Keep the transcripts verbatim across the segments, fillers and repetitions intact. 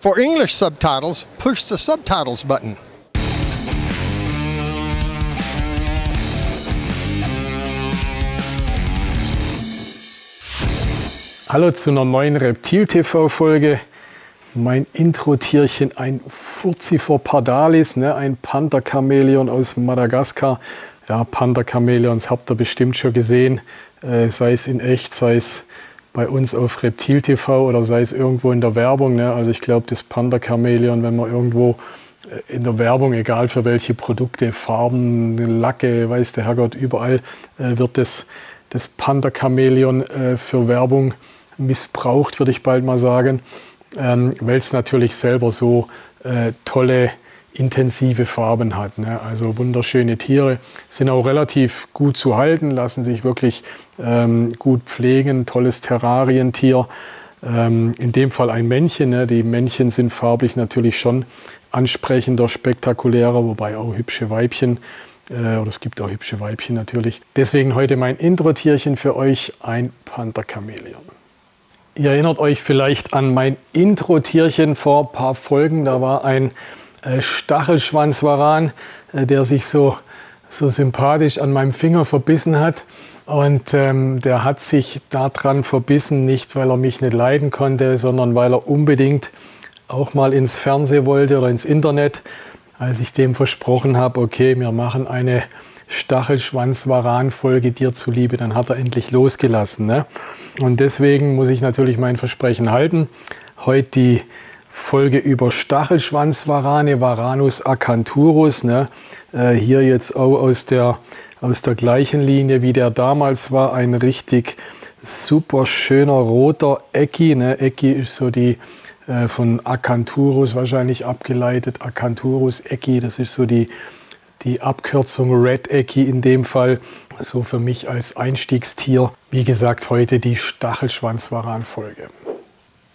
For English subtitles, push the subtitles button. Hallo zu einer neuen ReptilTV-Folge. Mein Intro-Tierchen, ein Furcifer pardalis, ne? Ein Pantherchamäleon aus Madagaskar. Ja, Pantherchamäleons habt ihr bestimmt schon gesehen, äh, sei es in echt, sei es bei uns auf ReptilTV oder sei es irgendwo in der Werbung. Ne? Also ich glaube, das Pantherchamäleon, wenn man irgendwo in der Werbung, egal für welche Produkte, Farben, Lacke, weiß der Herrgott, überall äh, wird das, das Pantherchamäleon äh, für Werbung missbraucht, würde ich bald mal sagen, ähm, weil es natürlich selber so äh, tolle, intensive Farben hat, ne? Also wunderschöne Tiere, sind auch relativ gut zu halten, lassen sich wirklich ähm, gut pflegen, tolles Terrarientier, ähm, in dem Fall ein Männchen, ne? Die Männchen sind farblich natürlich schon ansprechender, spektakulärer, wobei auch hübsche Weibchen, äh, oder es gibt auch hübsche Weibchen natürlich. Deswegen heute mein Intro-Tierchen für euch, ein Pantherchamäleon. Ihr erinnert euch vielleicht an mein Intro-Tierchen vor ein paar Folgen, da war ein Stachelschwanzwaran, der sich so, so sympathisch an meinem Finger verbissen hat. Und ähm, der hat sich daran verbissen, nicht weil er mich nicht leiden konnte, sondern weil er unbedingt auch mal ins Fernsehen wollte oder ins Internet. Als ich dem versprochen habe, okay, wir machen eine Stachelschwanzwaran-Folge dir zuliebe, dann hat er endlich losgelassen, ne? Und deswegen muss ich natürlich mein Versprechen halten. Heute die Folge über Stachelschwanzwarane, Varanus acanthurus, ne? äh, hier jetzt auch aus der, aus der gleichen Linie, wie der damals war, ein richtig super schöner roter Ecki, ne? Ecki ist so die äh, von Acanthurus wahrscheinlich abgeleitet, Acanthurus Ecki, das ist so die, die Abkürzung Red Ecki in dem Fall, so für mich als Einstiegstier. Wie gesagt, heute die Stachelschwanzwaran-Folge.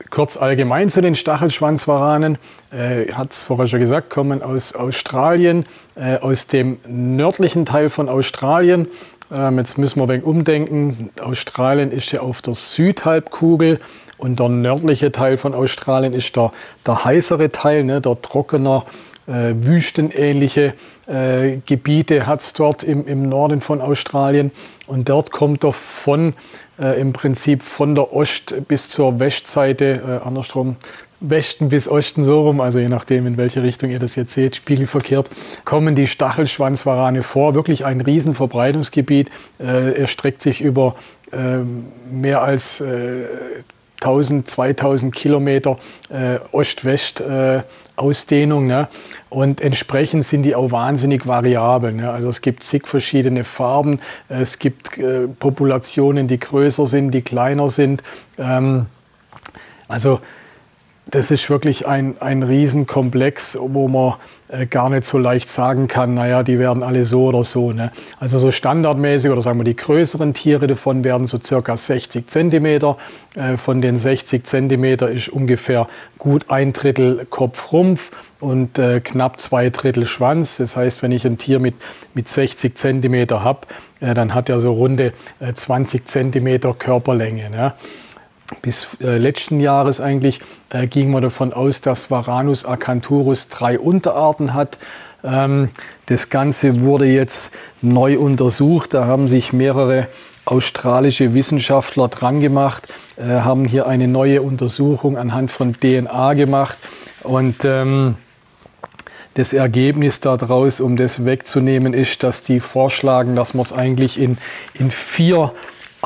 Kurz allgemein zu den Stachelschwanzwaranen, äh, hat es vorher schon gesagt, kommen aus Australien, äh, aus dem nördlichen Teil von Australien. Ähm, jetzt müssen wir ein wenig umdenken. Australien ist ja auf der Südhalbkugel und der nördliche Teil von Australien ist der, der heißere Teil, ne, der trockener, äh, wüstenähnliche äh, Gebiete hat es dort im, im Norden von Australien. Und dort kommt er von, äh, im Prinzip von der Ost- bis zur Westseite, äh, andersrum, Westen bis Osten, so rum, also je nachdem, in welche Richtung ihr das jetzt seht, spiegelverkehrt, kommen die Stachelschwanzwarane vor. Wirklich ein riesen Verbreitungsgebiet. Äh, er streckt sich über äh, mehr als äh, tausend, zweitausend Kilometer äh, Ost-West-Ausdehnung, äh, ne? Und entsprechend sind die auch wahnsinnig variabel, ne? Also es gibt zig verschiedene Farben, es gibt äh, Populationen, die größer sind, die kleiner sind. Ähm, also das ist wirklich ein, ein Riesenkomplex, wo man äh, gar nicht so leicht sagen kann, naja, die werden alle so oder so, ne? Also so standardmäßig, oder sagen wir, die größeren Tiere davon werden so circa sechzig Zentimeter. Äh, von den sechzig Zentimeter ist ungefähr gut ein Drittel Kopf-Rumpf und äh, knapp zwei Drittel Schwanz. Das heißt, wenn ich ein Tier mit, mit sechzig Zentimeter habe, äh, dann hat er so runde äh, zwanzig Zentimeter Körperlänge, ne? Bis äh, letzten Jahres eigentlich äh, ging man davon aus, dass Varanus acanthurus drei Unterarten hat. Ähm, das Ganze wurde jetzt neu untersucht. Da haben sich mehrere australische Wissenschaftler dran gemacht, äh, haben hier eine neue Untersuchung anhand von D N A gemacht. Und ähm, das Ergebnis daraus, um das wegzunehmen, ist, dass die vorschlagen, dass man es eigentlich in, in vier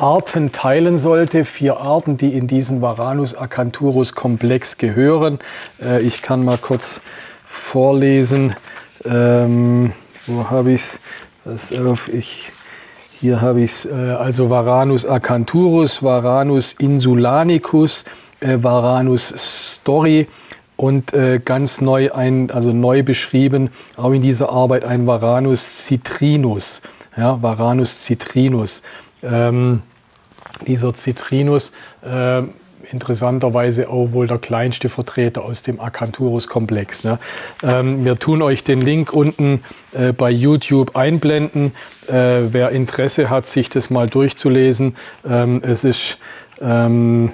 Arten teilen sollte, vier Arten, die in diesen Varanus acanthurus Komplex gehören. Äh, ich kann mal kurz vorlesen, ähm, wo habe ich es? Ich, hier habe ich es, äh, also Varanus acanthurus, Varanus insulanicus, äh, Varanus storri und äh, ganz neu, ein, also neu beschrieben, auch in dieser Arbeit, ein Varanus citrinus, ja, Varanus citrinus. Ähm, dieser Citrinus, äh, interessanterweise auch wohl der kleinste Vertreter aus dem Acanthurus-Komplex, ne? Ähm, wir tun euch den Link unten äh, bei YouTube einblenden. Äh, wer Interesse hat, sich das mal durchzulesen. Ähm, es ist ähm,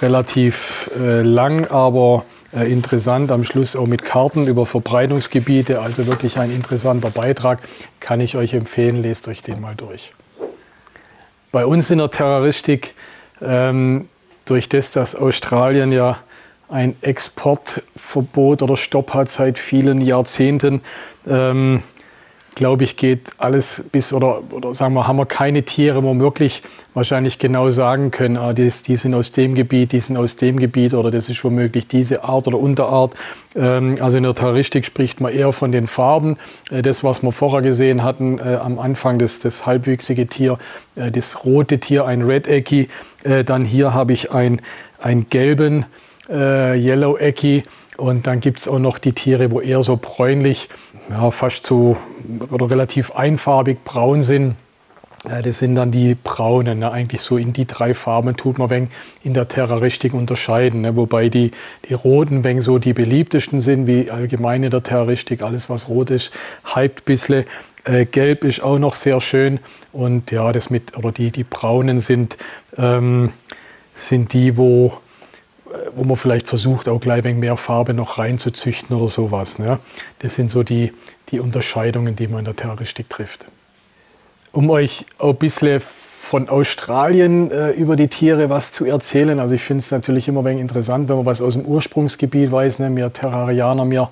relativ äh, lang, aber äh, interessant. Am Schluss auch mit Karten über Verbreitungsgebiete. Also wirklich ein interessanter Beitrag. Kann ich euch empfehlen, lest euch den mal durch. Bei uns in der Terraristik, ähm, durch das, dass Australien ja ein Exportverbot oder Stopp hat seit vielen Jahrzehnten, ähm, glaube ich, geht alles bis, oder, oder sagen wir, haben wir keine Tiere, wo wir wirklich wahrscheinlich genau sagen können, ah, die, die sind aus dem Gebiet, die sind aus dem Gebiet oder das ist womöglich diese Art oder Unterart. Ähm, also in der Terroristik spricht man eher von den Farben. Äh, das, was wir vorher gesehen hatten, äh, am Anfang, das, das halbwüchsige Tier, äh, das rote Tier, ein Red Eckie. Äh, dann hier habe ich ein, einen gelben äh, Yellow Eckie. Und dann gibt es auch noch die Tiere, wo eher so bräunlich, ja, fast so oder relativ einfarbig braun sind. Ja, das sind dann die braunen. Ne? Eigentlich so in die drei Farben tut man wenn in der Terraristik unterscheiden. Ne? Wobei die, die roten wenn so die beliebtesten sind, wie allgemein in der Terraristik. Alles, was rot ist, hypt ein bisschen. Äh, gelb ist auch noch sehr schön. Und ja, das mit, oder die, die braunen sind, ähm, sind die, wo. wo man vielleicht versucht, auch gleich ein wenig mehr Farbe noch reinzuzüchten oder sowas. Ne? Das sind so die, die Unterscheidungen, die man in der Terroristik trifft. Um euch auch ein bisschen von Australien äh, über die Tiere was zu erzählen, also ich finde es natürlich immer ein wenig interessant, wenn man was aus dem Ursprungsgebiet weiß. Ne? Wir Terrarianer, wir,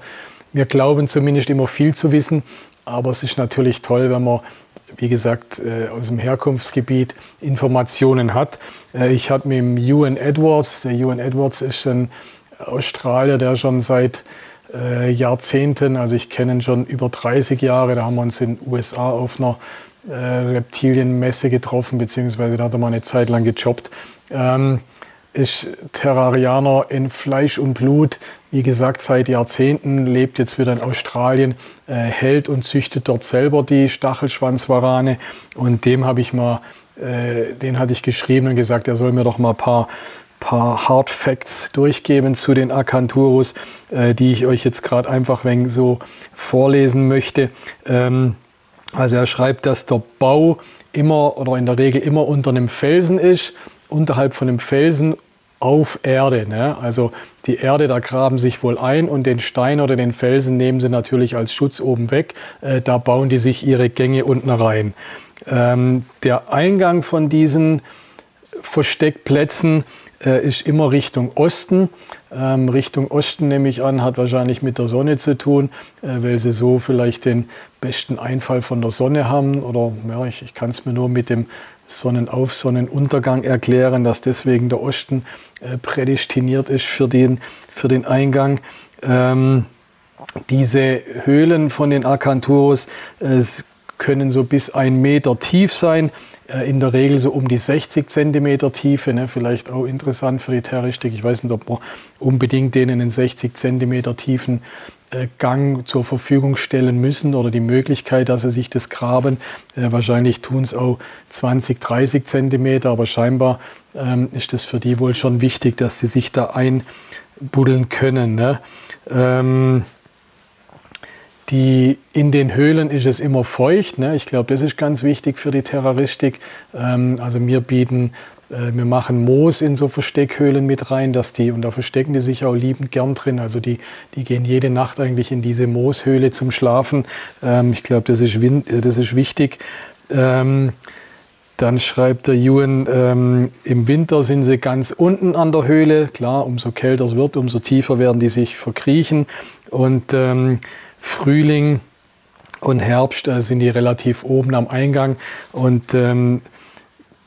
wir glauben zumindest immer viel zu wissen, aber es ist natürlich toll, wenn man, wie gesagt, aus dem Herkunftsgebiet Informationen hat. Ich habe mit dem Ewan Edwards, der Ewan Edwards ist ein Australier, der schon seit Jahrzehnten, also ich kenne ihn schon über dreißig Jahre, da haben wir uns in den U S A auf einer Reptilienmesse getroffen, beziehungsweise da hat er mal eine Zeit lang gejobbt. Ähm, ist Terrarianer in Fleisch und Blut, wie gesagt, seit Jahrzehnten, lebt jetzt wieder in Australien, äh, hält und züchtet dort selber die Stachelschwanzwarane. Und dem habe ich mal, äh, den hatte ich geschrieben und gesagt, er soll mir doch mal ein paar, paar Hard Facts durchgeben zu den Acanthurus, äh, die ich euch jetzt gerade einfach wenn so vorlesen möchte. Ähm, also er schreibt, dass der Bau immer oder in der Regel immer unter einem Felsen ist, unterhalb von einem Felsen auf Erde. Ne? Also die Erde, da graben sich wohl ein und den Stein oder den Felsen nehmen sie natürlich als Schutz oben weg. Äh, da bauen die sich ihre Gänge unten rein. Ähm, der Eingang von diesen Versteckplätzen äh, ist immer Richtung Osten. Ähm, Richtung Osten, nehme ich an, hat wahrscheinlich mit der Sonne zu tun, äh, weil sie so vielleicht den besten Einfall von der Sonne haben. Oder ja, ich, ich kann es mir nur mit dem Sonnenauf-, Sonnenuntergang erklären, dass deswegen der Osten äh, prädestiniert ist für den, für den Eingang. Ähm, diese Höhlen von den Acanthurus äh, können so bis ein Meter tief sein, äh, in der Regel so um die sechzig Zentimeter Tiefe, ne? Vielleicht auch interessant für die Terroristik. Ich weiß nicht, ob man unbedingt denen einen sechzig Zentimeter tiefen Gang zur Verfügung stellen müssen oder die Möglichkeit, dass sie sich das graben. Äh, wahrscheinlich tun es auch zwanzig, dreißig Zentimeter, aber scheinbar ähm, ist das für die wohl schon wichtig, dass sie sich da einbuddeln können. Ne? Ähm, die, in den Höhlen ist es immer feucht. Ne? Ich glaube, das ist ganz wichtig für die Terroristik. Ähm, also wir bieten Wir machen Moos in so Versteckhöhlen mit rein, dass die, und da verstecken die sich auch liebend gern drin. Also die, die gehen jede Nacht eigentlich in diese Mooshöhle zum Schlafen. Ähm, ich glaube, das, das ist wichtig. Ähm, dann schreibt der Ewan, ähm, im Winter sind sie ganz unten an der Höhle. Klar, umso kälter es wird, umso tiefer werden die sich verkriechen. Und ähm, Frühling und Herbst äh, sind die relativ oben am Eingang. Und ähm,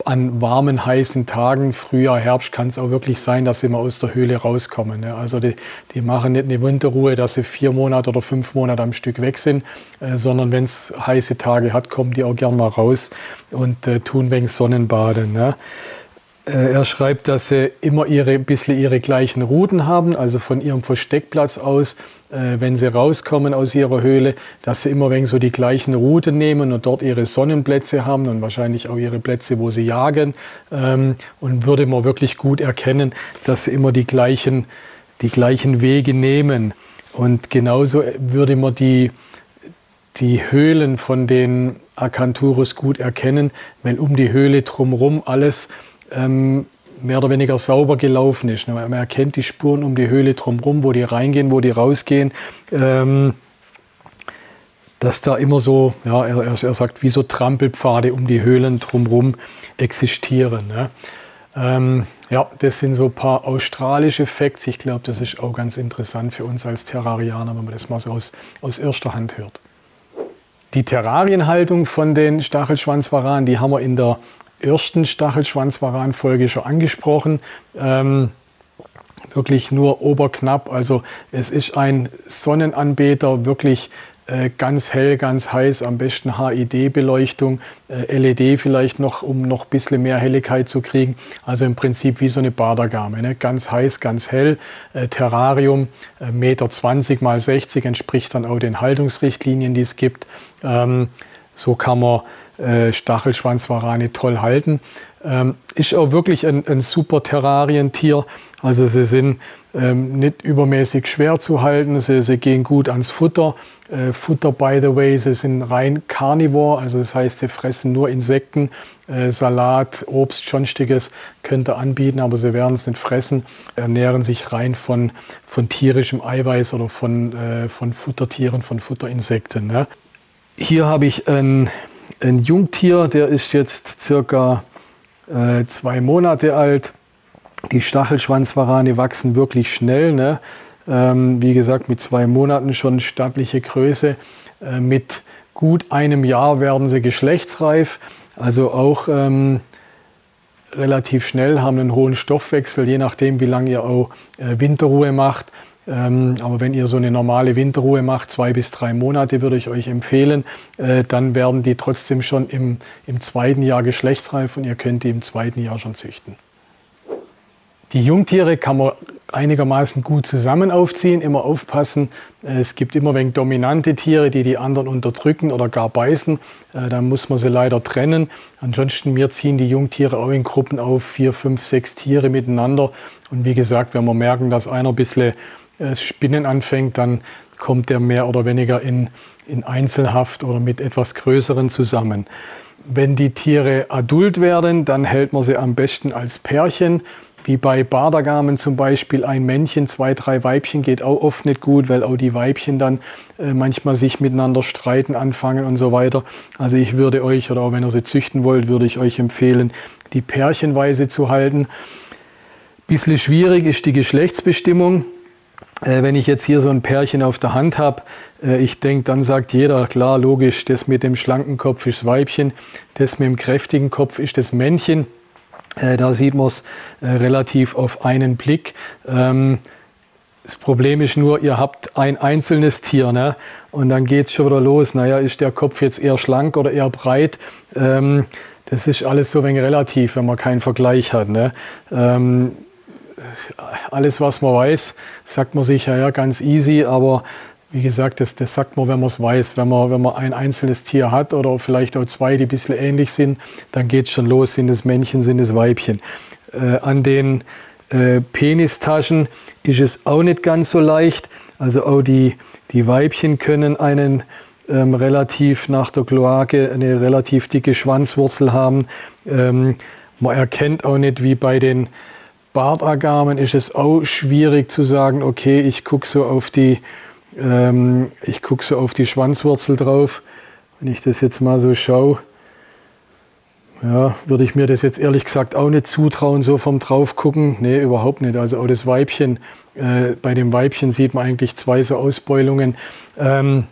an warmen, heißen Tagen, Frühjahr, Herbst, kann es auch wirklich sein, dass sie mal aus der Höhle rauskommen. Ne? Also die, die machen nicht eine Winterruhe, dass sie vier Monate oder fünf Monate am Stück weg sind, äh, sondern wenn es heiße Tage hat, kommen die auch gern mal raus und äh, tun wegen Sonnenbaden. Ne? Äh, er schreibt, dass sie immer ihre, ein bisschen ihre gleichen Routen haben, also von ihrem Versteckplatz aus, wenn sie rauskommen aus ihrer Höhle, dass sie immer wenn so die gleichen Routen nehmen und dort ihre Sonnenplätze haben und wahrscheinlich auch ihre Plätze, wo sie jagen. Und würde man wirklich gut erkennen, dass sie immer die gleichen, die gleichen Wege nehmen. Und genauso würde man die, die Höhlen von den Acanthurus gut erkennen, weil um die Höhle drumherum alles ähm, mehr oder weniger sauber gelaufen ist. Man erkennt die Spuren um die Höhle drumherum, wo die reingehen, wo die rausgehen. Ähm, dass da immer so, ja, er, er sagt, wie so Trampelpfade um die Höhlen drumherum existieren. Ne? Ähm, ja, das sind so ein paar australische Facts. Ich glaube, das ist auch ganz interessant für uns als Terrarianer, wenn man das mal so aus, aus erster Hand hört. Die Terrarienhaltung von den Stachelschwanzvaranen, die haben wir in der ersten Stachelschwanzvaran-Folge schon angesprochen. Ähm, wirklich nur oberknapp. Also es ist ein Sonnenanbeter, wirklich äh, ganz hell, ganz heiß, am besten H I D-Beleuchtung, äh, L E D vielleicht noch, um noch ein bisschen mehr Helligkeit zu kriegen. Also im Prinzip wie so eine Badergarme, ne? Ganz heiß, ganz hell. Äh, Terrarium, äh, eins Meter zwanzig mal sechzig entspricht dann auch den Haltungsrichtlinien, die es gibt. Ähm, so kann man Stachelschwanzvarane toll halten. Ähm, ist auch wirklich ein, ein super Terrarientier. Also sie sind ähm, nicht übermäßig schwer zu halten. Sie, sie gehen gut ans Futter. Äh, Futter, by the way, sie sind rein Carnivore. Also das heißt, sie fressen nur Insekten. Äh, Salat, Obst, Schonstiges könnt ihr anbieten, aber sie werden es nicht fressen. Ernähren sich rein von, von tierischem Eiweiß oder von, äh, von Futtertieren, von Futterinsekten. Ne? Hier habe ich ein Ein Jungtier, der ist jetzt circa äh, zwei Monate alt. Die Stachelschwanzvarane wachsen wirklich schnell. Ne? Ähm, wie gesagt, mit zwei Monaten schon stattliche Größe. Äh, mit gut einem Jahr werden sie geschlechtsreif. Also auch ähm, relativ schnell, haben einen hohen Stoffwechsel, je nachdem, wie lange ihr auch äh, Winterruhe macht. Ähm, aber wenn ihr so eine normale Winterruhe macht, zwei bis drei Monate würde ich euch empfehlen, äh, dann werden die trotzdem schon im, im zweiten Jahr geschlechtsreif und ihr könnt die im zweiten Jahr schon züchten. Die Jungtiere kann man einigermaßen gut zusammen aufziehen, immer aufpassen. Es gibt immer wenig dominante Tiere, die die anderen unterdrücken oder gar beißen. Da muss man sie leider trennen. Ansonsten, wir ziehen die Jungtiere auch in Gruppen auf, vier, fünf, sechs Tiere miteinander. Und wie gesagt, wenn wir merken, dass einer ein bisschen Spinnen anfängt, dann kommt der mehr oder weniger in, in Einzelhaft oder mit etwas Größeren zusammen. Wenn die Tiere adult werden, dann hält man sie am besten als Pärchen. Wie bei Badergamen zum Beispiel, ein Männchen, zwei, drei Weibchen geht auch oft nicht gut, weil auch die Weibchen dann äh, manchmal sich miteinander streiten anfangen und so weiter. Also ich würde euch, oder auch wenn ihr sie züchten wollt, würde ich euch empfehlen, die pärchenweise zu halten. Bisschen schwierig ist die Geschlechtsbestimmung. Äh, wenn ich jetzt hier so ein Pärchen auf der Hand habe, äh, ich denke, dann sagt jeder, klar, logisch, das mit dem schlanken Kopf ist das Weibchen, das mit dem kräftigen Kopf ist das Männchen. Da sieht man es äh, relativ auf einen Blick. Ähm, das Problem ist nur, ihr habt ein einzelnes Tier, ne? Und dann geht es schon wieder los. Naja, ist der Kopf jetzt eher schlank oder eher breit? Ähm, das ist alles so ein wenig relativ, wenn man keinen Vergleich hat. Ne? Ähm, alles, was man weiß, sagt man sich, ja, ja, ganz easy, aber wie gesagt, das, das sagt man, wenn man es weiß. Wenn man, wenn man ein einzelnes Tier hat oder vielleicht auch zwei, die ein bisschen ähnlich sind, dann geht es schon los. Sind es Männchen, sind es Weibchen. Äh, an den äh, Penistaschen ist es auch nicht ganz so leicht. Also auch die, die Weibchen können einen ähm, relativ nach der Kloake eine relativ dicke Schwanzwurzel haben. Ähm, man erkennt auch nicht, wie bei den Bartagamen ist es auch schwierig zu sagen, okay, ich gucke so auf die Ich gucke so auf die Schwanzwurzel drauf. Wenn ich das jetzt mal so schaue, ja, würde ich mir das jetzt ehrlich gesagt auch nicht zutrauen, so vom Draufgucken. Nee, überhaupt nicht. Also auch das Weibchen, äh, bei dem Weibchen sieht man eigentlich zwei so Ausbeulungen. Ähm,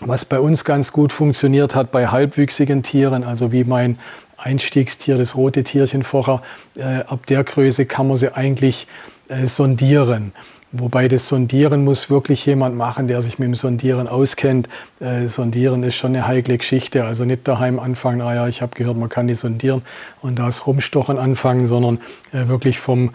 was bei uns ganz gut funktioniert hat bei halbwüchsigen Tieren, also wie mein Einstiegstier, das rote Tierchen vorher, äh, ab der Größe kann man sie eigentlich äh, sondieren. Wobei das Sondieren muss wirklich jemand machen, der sich mit dem Sondieren auskennt. Äh, sondieren ist schon eine heikle Geschichte. Also nicht daheim anfangen, naja, ich habe gehört, man kann die sondieren und das Rumstochern anfangen, sondern äh, wirklich vom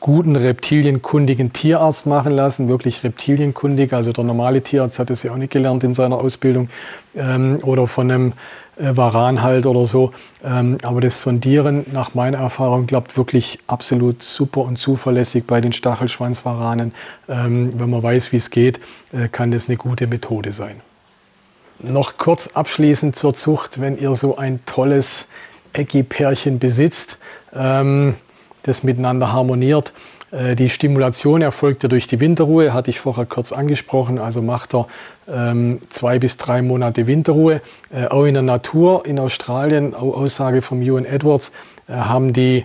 guten reptilienkundigen Tierarzt machen lassen. Wirklich reptilienkundig, also der normale Tierarzt hat das ja auch nicht gelernt in seiner Ausbildung. Ähm, oder von einem äh, Varan halt oder so. Ähm, aber das Sondieren, nach meiner Erfahrung, klappt wirklich absolut super und zuverlässig bei den Stachelschwanzvaranen. Ähm, wenn man weiß, wie es geht, äh, kann das eine gute Methode sein. Noch kurz abschließend zur Zucht, wenn ihr so ein tolles Eggi-Pärchen besitzt. Ähm, das miteinander harmoniert. Die Stimulation erfolgt ja durch die Winterruhe, hatte ich vorher kurz angesprochen, also macht er ähm, zwei bis drei Monate Winterruhe. Äh, auch in der Natur in Australien, Aussage von Ewan Edwards, äh, haben die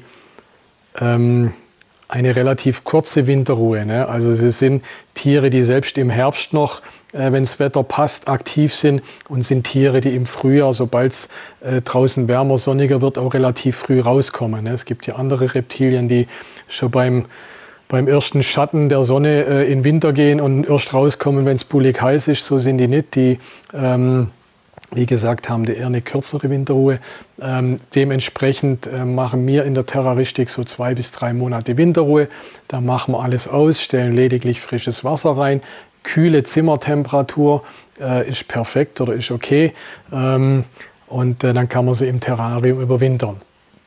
ähm, eine relativ kurze Winterruhe, ne? Also es sind Tiere, die selbst im Herbst noch, äh, wenn das Wetter passt, aktiv sind, und sind Tiere, die im Frühjahr, sobald es äh, draußen wärmer, sonniger wird, auch relativ früh rauskommen, ne? Es gibt ja andere Reptilien, die schon beim beim ersten Schatten der Sonne äh, in Winter gehen und erst rauskommen, wenn es bullig heiß ist. So sind die nicht. Die, ähm, wie gesagt, haben die eher eine kürzere Winterruhe. Ähm, dementsprechend äh, machen wir in der Terraristik so zwei bis drei Monate Winterruhe. Da machen wir alles aus, stellen lediglich frisches Wasser rein. Kühle Zimmertemperatur äh, ist perfekt oder ist okay. Ähm, und äh, dann kann man sie im Terrarium überwintern.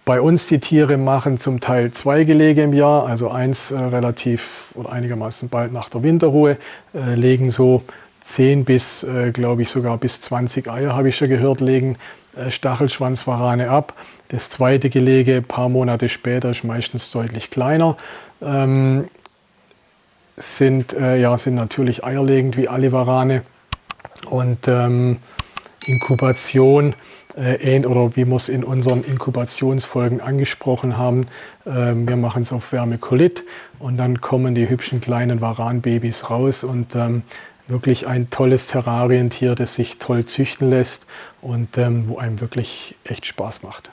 Bei uns die Tiere machen zum Teil zwei Gelege im Jahr, also eins äh, relativ oder einigermaßen bald nach der Winterruhe, äh, legen so zehn bis, äh, glaube ich, sogar bis zwanzig Eier, habe ich schon gehört, legen äh, Stachelschwanzvarane ab. Das zweite Gelege ein paar Monate später ist meistens deutlich kleiner. Ähm, sind, äh, ja, sind natürlich eierlegend wie alle Varane, und ähm, Inkubation. Äh, oder wie wir es in unseren Inkubationsfolgen angesprochen haben, äh, wir machen es auf Wärmekolit, und dann kommen die hübschen kleinen Varanbabys raus, und ähm, wirklich ein tolles Terrarientier, das sich toll züchten lässt und ähm, wo einem wirklich echt Spaß macht.